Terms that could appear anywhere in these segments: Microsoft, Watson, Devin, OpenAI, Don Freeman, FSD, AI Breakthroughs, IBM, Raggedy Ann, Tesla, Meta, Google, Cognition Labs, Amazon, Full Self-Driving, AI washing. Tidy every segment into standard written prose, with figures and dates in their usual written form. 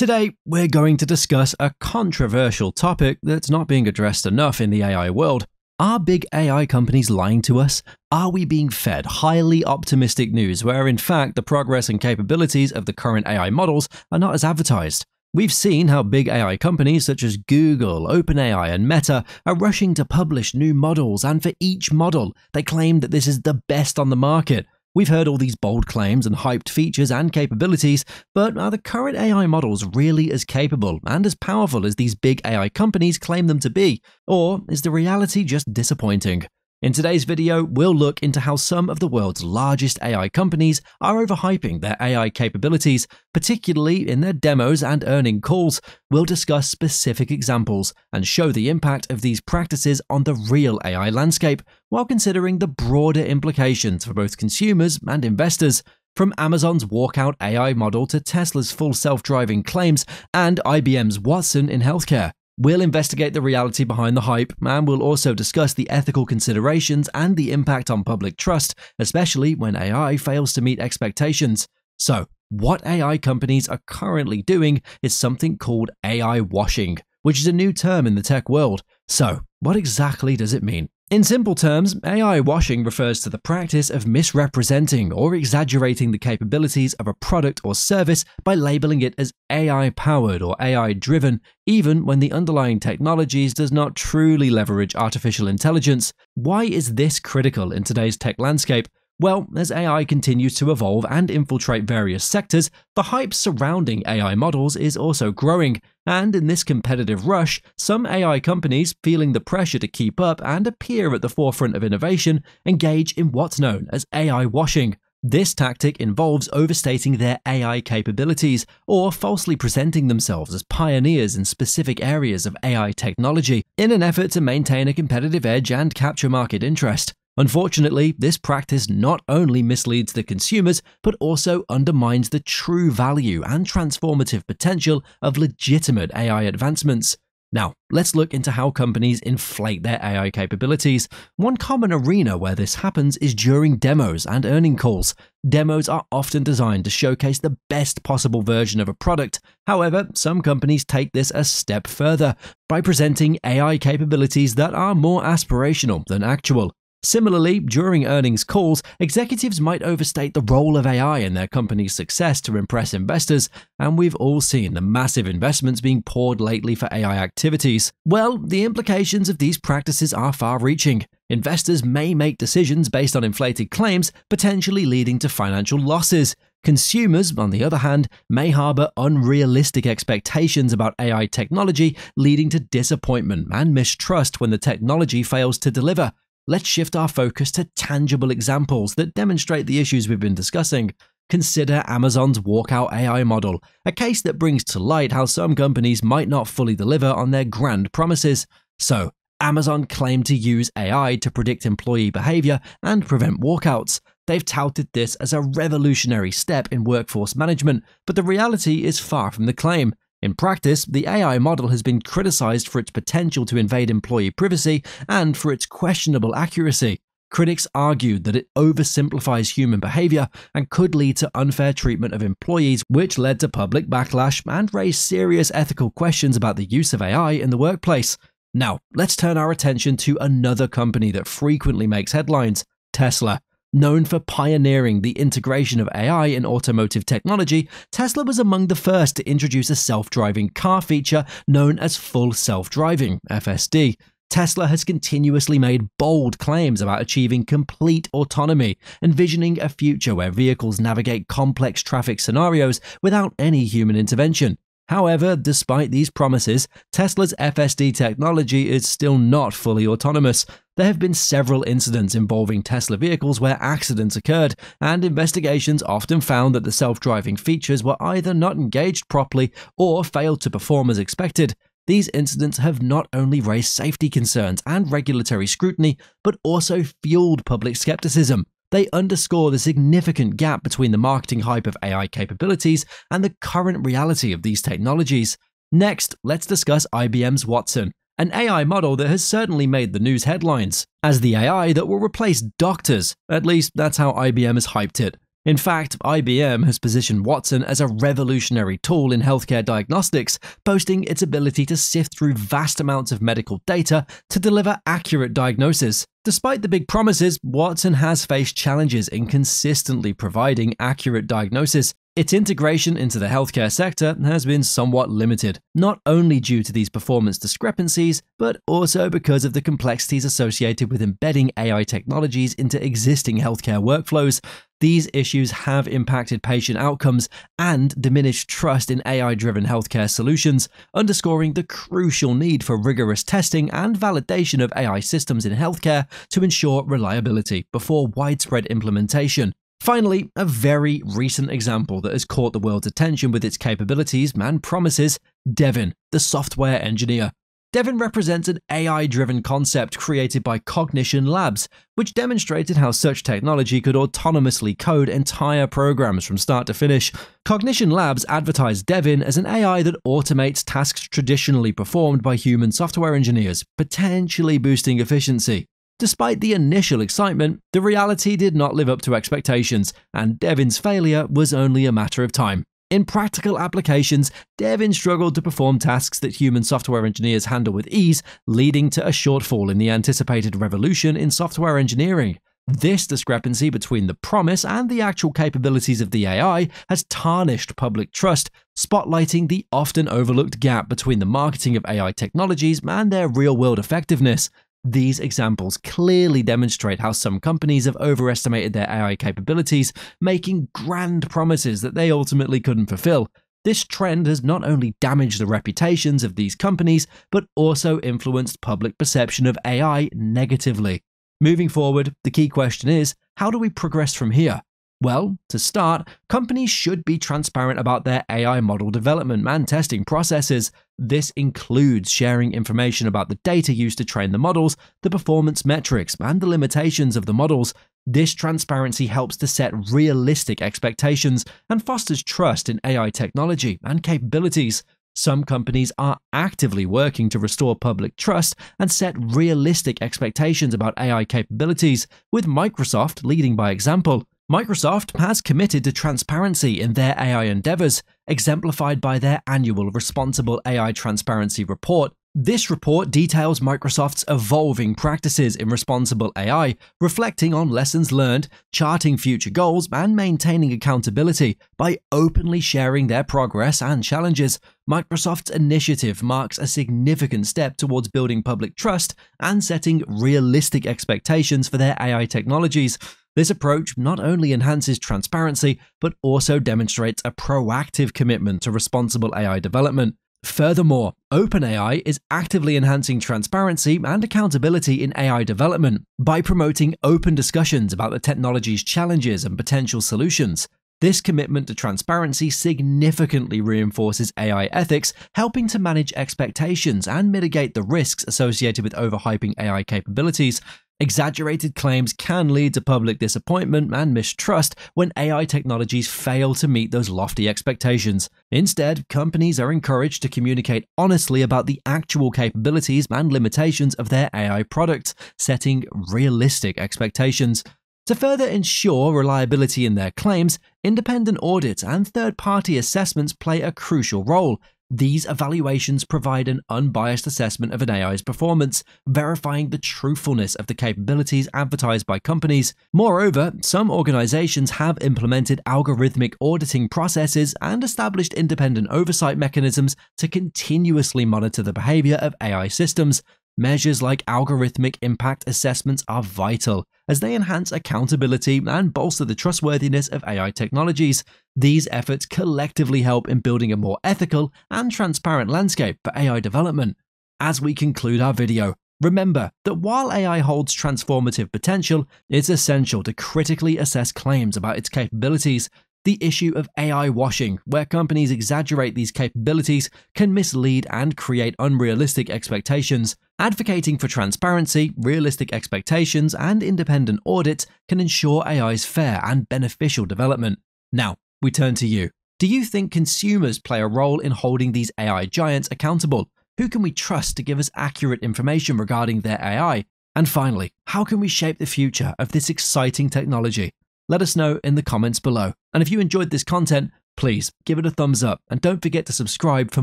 Today, we're going to discuss a controversial topic that's not being addressed enough in the AI world. Are big AI companies lying to us? Are we being fed highly optimistic news where in fact the progress and capabilities of the current AI models are not as advertised? We've seen how big AI companies such as Google, OpenAI and Meta are rushing to publish new models, and for each model, they claim that this is the best on the market. We've heard all these bold claims and hyped features and capabilities, but are the current AI models really as capable and as powerful as these big AI companies claim them to be? Or is the reality just disappointing? In today's video, we'll look into how some of the world's largest AI companies are overhyping their AI capabilities, particularly in their demos and earning calls. We'll discuss specific examples and show the impact of these practices on the real AI landscape, while considering the broader implications for both consumers and investors. From Amazon's walkout AI model to Tesla's full self-driving claims and IBM's Watson in healthcare. We'll investigate the reality behind the hype, and we'll also discuss the ethical considerations and the impact on public trust, especially when AI fails to meet expectations. So, what AI companies are currently doing is something called AI washing, which is a new term in the tech world. So, what exactly does it mean? In simple terms, AI washing refers to the practice of misrepresenting or exaggerating the capabilities of a product or service by labeling it as AI-powered or AI-driven, even when the underlying technologies does not truly leverage artificial intelligence. Why is this critical in today's tech landscape? Well, as AI continues to evolve and infiltrate various sectors, the hype surrounding AI models is also growing, and in this competitive rush, some AI companies, feeling the pressure to keep up and appear at the forefront of innovation, engage in what's known as AI washing. This tactic involves overstating their AI capabilities or falsely presenting themselves as pioneers in specific areas of AI technology in an effort to maintain a competitive edge and capture market interest. Unfortunately, this practice not only misleads the consumers, but also undermines the true value and transformative potential of legitimate AI advancements. Now, let's look into how companies inflate their AI capabilities. One common arena where this happens is during demos and earning calls. Demos are often designed to showcase the best possible version of a product. However, some companies take this a step further by presenting AI capabilities that are more aspirational than actual. Similarly, during earnings calls, executives might overstate the role of AI in their company's success to impress investors, and we've all seen the massive investments being poured lately for AI activities. Well, the implications of these practices are far-reaching. Investors may make decisions based on inflated claims, potentially leading to financial losses. Consumers, on the other hand, may harbor unrealistic expectations about AI technology, leading to disappointment and mistrust when the technology fails to deliver. Let's shift our focus to tangible examples that demonstrate the issues we've been discussing. Consider Amazon's walkout AI model, a case that brings to light how some companies might not fully deliver on their grand promises. So, Amazon claimed to use AI to predict employee behavior and prevent walkouts. They've touted this as a revolutionary step in workforce management, but the reality is far from the claim. In practice, the AI model has been criticized for its potential to invade employee privacy and for its questionable accuracy. Critics argued that it oversimplifies human behavior and could lead to unfair treatment of employees, which led to public backlash and raised serious ethical questions about the use of AI in the workplace. Now, let's turn our attention to another company that frequently makes headlines, Tesla. Known for pioneering the integration of AI in automotive technology, Tesla was among the first to introduce a self-driving car feature known as Full Self-Driving (FSD). Tesla has continuously made bold claims about achieving complete autonomy, envisioning a future where vehicles navigate complex traffic scenarios without any human intervention. However, despite these promises, Tesla's FSD technology is still not fully autonomous. There have been several incidents involving Tesla vehicles where accidents occurred, and investigations often found that the self-driving features were either not engaged properly or failed to perform as expected. These incidents have not only raised safety concerns and regulatory scrutiny, but also fueled public skepticism. They underscore the significant gap between the marketing hype of AI capabilities and the current reality of these technologies. Next, let's discuss IBM's Watson, an AI model that has certainly made the news headlines, as the AI that will replace doctors. At least that's how IBM has hyped it. In fact, IBM has positioned Watson as a revolutionary tool in healthcare diagnostics, boasting its ability to sift through vast amounts of medical data to deliver accurate diagnosis. Despite the big promises, Watson has faced challenges in consistently providing accurate diagnosis. Its integration into the healthcare sector has been somewhat limited, not only due to these performance discrepancies, but also because of the complexities associated with embedding AI technologies into existing healthcare workflows. These issues have impacted patient outcomes and diminished trust in AI-driven healthcare solutions, underscoring the crucial need for rigorous testing and validation of AI systems in healthcare to ensure reliability before widespread implementation. Finally, a very recent example that has caught the world's attention with its capabilities and promises, Devin, the software engineer. Devin represents an AI-driven concept created by Cognition Labs, which demonstrated how such technology could autonomously code entire programs from start to finish. Cognition Labs advertised Devin as an AI that automates tasks traditionally performed by human software engineers, potentially boosting efficiency. Despite the initial excitement, the reality did not live up to expectations, and Devin's failure was only a matter of time. In practical applications, Devin struggled to perform tasks that human software engineers handle with ease, leading to a shortfall in the anticipated revolution in software engineering. This discrepancy between the promise and the actual capabilities of the AI has tarnished public trust, spotlighting the often overlooked gap between the marketing of AI technologies and their real-world effectiveness. These examples clearly demonstrate how some companies have overestimated their AI capabilities, making grand promises that they ultimately couldn't fulfill. This trend has not only damaged the reputations of these companies, but also influenced public perception of AI negatively. Moving forward, the key question is, how do we progress from here? Well, to start, companies should be transparent about their AI model development and testing processes. This includes sharing information about the data used to train the models, the performance metrics, and the limitations of the models. This transparency helps to set realistic expectations and fosters trust in AI technology and capabilities. Some companies are actively working to restore public trust and set realistic expectations about AI capabilities, with Microsoft leading by example. Microsoft has committed to transparency in their AI endeavors, exemplified by their annual Responsible AI Transparency Report. This report details Microsoft's evolving practices in responsible AI, reflecting on lessons learned, charting future goals, and maintaining accountability by openly sharing their progress and challenges. Microsoft's initiative marks a significant step towards building public trust and setting realistic expectations for their AI technologies. This approach not only enhances transparency, but also demonstrates a proactive commitment to responsible AI development. Furthermore, OpenAI is actively enhancing transparency and accountability in AI development by promoting open discussions about the technology's challenges and potential solutions. This commitment to transparency significantly reinforces AI ethics, helping to manage expectations and mitigate the risks associated with overhyping AI capabilities. Exaggerated claims can lead to public disappointment and mistrust when AI technologies fail to meet those lofty expectations. Instead, companies are encouraged to communicate honestly about the actual capabilities and limitations of their AI products, setting realistic expectations. To further ensure reliability in their claims, independent audits and third-party assessments play a crucial role. These evaluations provide an unbiased assessment of an AI's performance, verifying the truthfulness of the capabilities advertised by companies. Moreover, some organizations have implemented algorithmic auditing processes and established independent oversight mechanisms to continuously monitor the behavior of AI systems. Measures like algorithmic impact assessments are vital, as they enhance accountability and bolster the trustworthiness of AI technologies. These efforts collectively help in building a more ethical and transparent landscape for AI development. As we conclude our video, remember that while AI holds transformative potential, it's essential to critically assess claims about its capabilities. The issue of AI washing, where companies exaggerate these capabilities, can mislead and create unrealistic expectations. Advocating for transparency, realistic expectations, and independent audits can ensure AI's fair and beneficial development. Now, we turn to you. Do you think consumers play a role in holding these AI giants accountable? Who can we trust to give us accurate information regarding their AI? And finally, how can we shape the future of this exciting technology? Let us know in the comments below. And if you enjoyed this content, please give it a thumbs up and don't forget to subscribe for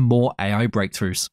more AI breakthroughs.